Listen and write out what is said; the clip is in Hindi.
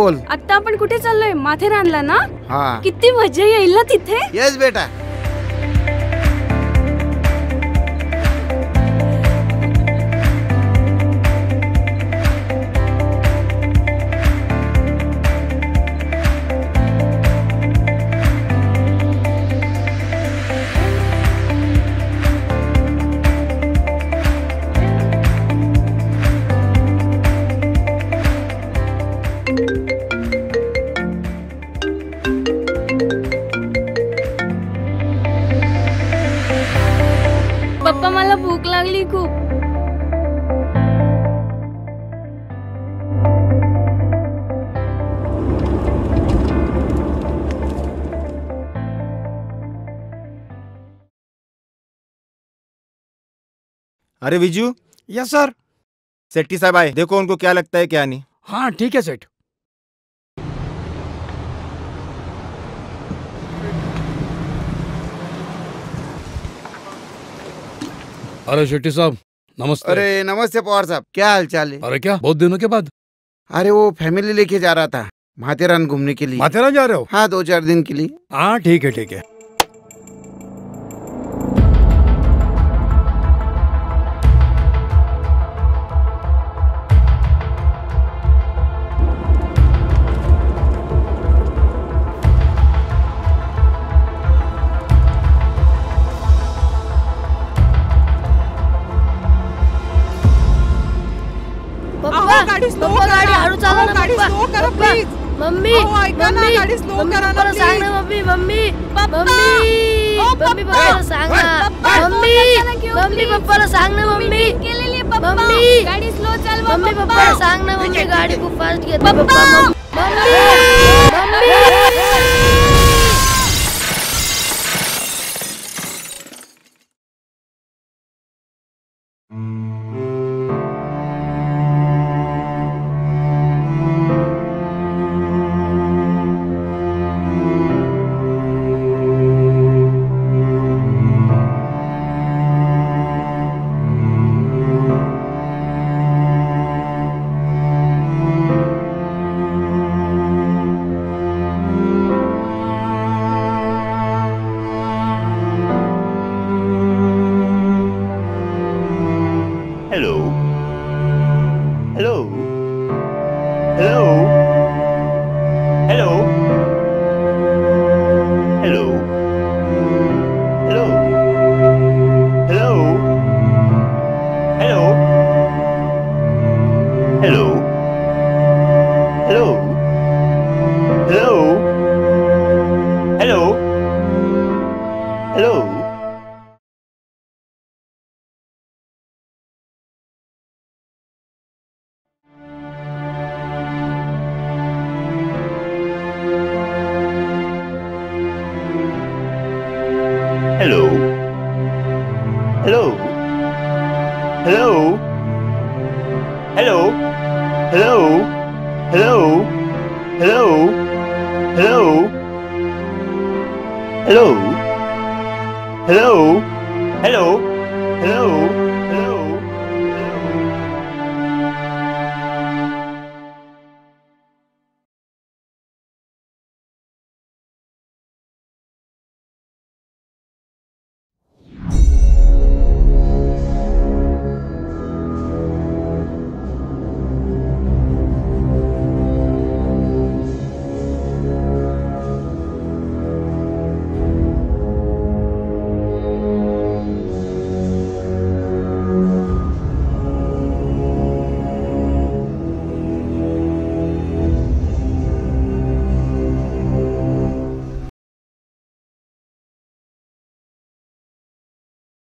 बोल आता आपण कुठे चाललोय? माथेरानला ना? हाँ। किती मजा येईल ना तिथे? येस बेटा। अरे विजू। Yes sir. सेठी साहब आए, देखो उनको क्या लगता है क्या नहीं। हाँ ठीक है सेठ। अरे शेट्टी साहब नमस्ते। अरे नमस्ते पवार साहब, क्या हाल चाल है? अरे क्या बहुत दिनों के बाद। अरे वो फैमिली लेके जा रहा था माथेरान घूमने के लिए। माथेरान जा रहे हो? हाँ 2-4 दिन के लिए। हाँ ठीक है ठीक है। मम्मी गाडी स्लो करा ना प्लीज। मम्मी मम्मी मम्मी पप्पाला सांग ना। मम्मी मम्मी पप्पाला सांग ना। मम्मी मम्मी गाडी स्लो चालवा। मम्मी पप्पाला सांग ना। मम्मी गाडी खूप फास्ट घेते papa. Mummy mummy Hello? Hello? Hello? Hello?